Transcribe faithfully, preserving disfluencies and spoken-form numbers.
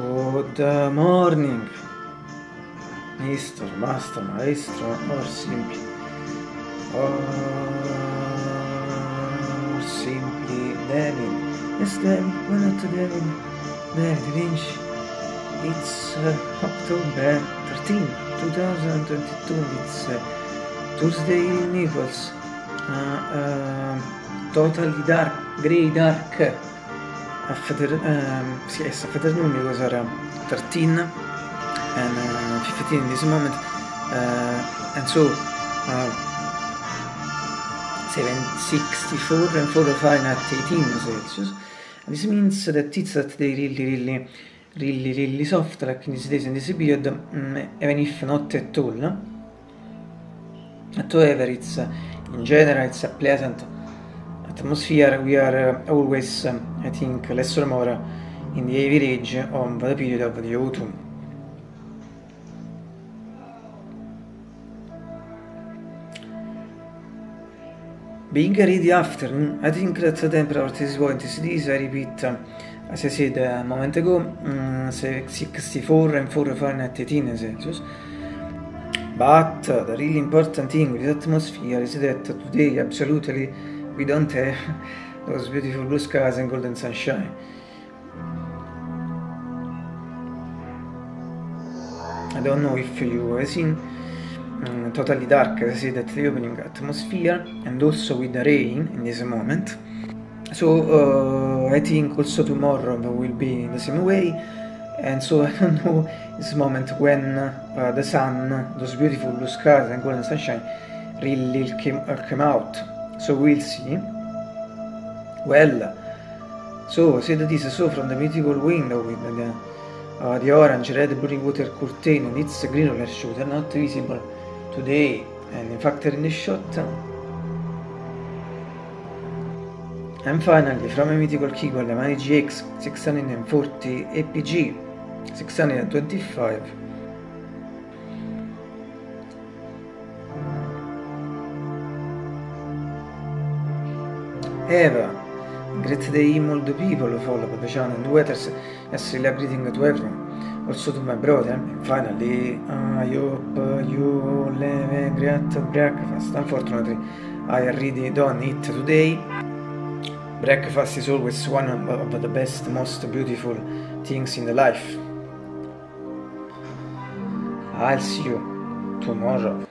Good morning maestro, basta maestro, or simply or simply David, yes David, why not David, David Lynch, it's uh, October thirteenth two thousand twenty-two, it's uh, Tuesday in Naples, uh, uh, totally dark, grey dark. After, um, yes, after noon because are uh, thirteen and uh, fifteen in this moment, uh, and so uh, seven sixty-four and four Fahrenheit eighteen Celsius. And this means that it's that they really, really, really, really soft, like in these days in this period, um, even if not at all. No? However, it's uh, in general it's a pleasant atmosphere. We are uh, always, um, I think, less or more uh, in the average of the period of the autumn. Being early afternoon, I think that the temperature at this point is this. I repeat, uh, as I said a moment ago, um, sixty-four and four Fahrenheit eighteen Celsius. But uh, the really important thing with the atmosphere is that today absolutely we don't have those beautiful blue skies and golden sunshine. I don't know if you have seen um, totally dark, as I said at the opening, atmosphere, and also with the rain in this moment. So uh, I think also tomorrow will be in the same way, and so I don't know this moment when uh, the sun, those beautiful blue skies and golden sunshine really came, uh, came out. So we'll see. Well, so see that is so from the mythical window with the, uh, the orange, red, blue water curtain and its green roller shooter not visible today, and in fact in the shot. And finally from a mythical keyboard, the M G X six forty A P G six twenty-five. Eva, great day all the people follow the channel and waiters, yes, a greeting to everyone, also to my brother, and finally, I hope you have a great breakfast. Unfortunately, I really don't eat today. Breakfast is always one of the best, most beautiful things in the life. I'll see you tomorrow.